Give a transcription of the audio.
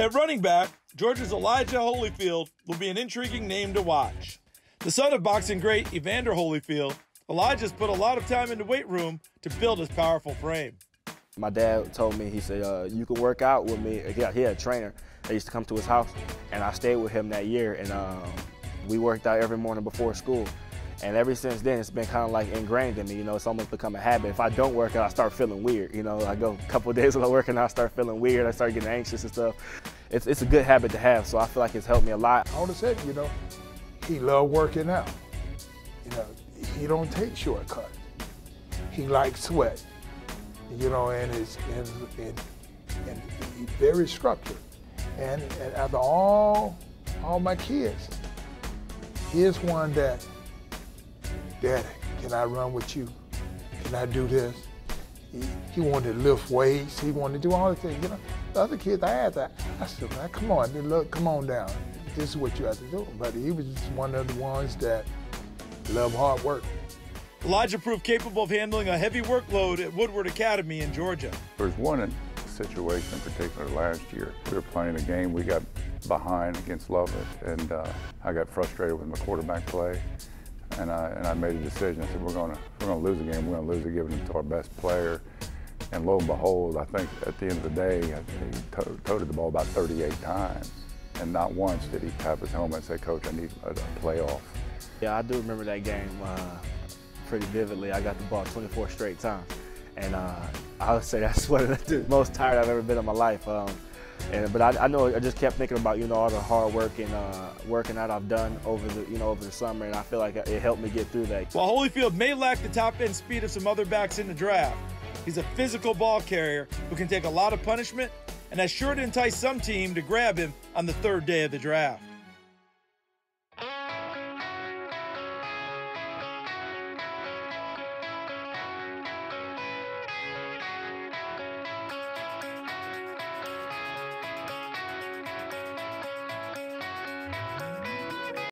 At running back, Georgia's Elijah Holyfield will be an intriguing name to watch. The son of boxing great Evander Holyfield, Elijah's put a lot of time in the weight room to build his powerful frame. My dad told me, he said, you can work out with me. He had a trainer that used to come to his house, and I stayed with him that year, and we worked out every morning before school. And ever since then, it's been kind of like ingrained in me, you know, it's almost become a habit. If I don't work out, I start feeling weird, you know. I go a couple of days without working out, I start feeling weird, I start getting anxious and stuff. It's a good habit to have, so I feel like it's helped me a lot. All of a sudden, you know, he loved working out. You know, he don't take shortcuts. He likes sweat, you know, and he's very structured. And out of all my kids, here's one that, Daddy, can I run with you? Can I do this? He wanted to lift weights. He wanted to do all the things. You know, the other kids, I asked that. I said, man, come on, dude, look, come on down. This is what you have to do. But he was just one of the ones that love hard work. Elijah proved capable of handling a heavy workload at Woodward Academy in Georgia. There's one situation in particular last year. We were playing a game. We got behind against Lovett, and I got frustrated with my quarterback play. And I made a decision. I said, we're gonna lose the game. We're gonna lose it, giving it to our best player. And lo and behold, I think at the end of the day, he toted the ball about 38 times, and not once did he tap his helmet and say, "Coach, I need a playoff." Yeah, I do remember that game pretty vividly. I got the ball 24 straight times, and I would say that's one of the most tired I've ever been in my life. But I know I just kept thinking about, you know, all the hard work and working out I've done over the summer, and I feel like it helped me get through that. While Holyfield may lack the top end speed of some other backs in the draft, he's a physical ball carrier who can take a lot of punishment, and that's sure to entice some team to grab him on the third day of the draft.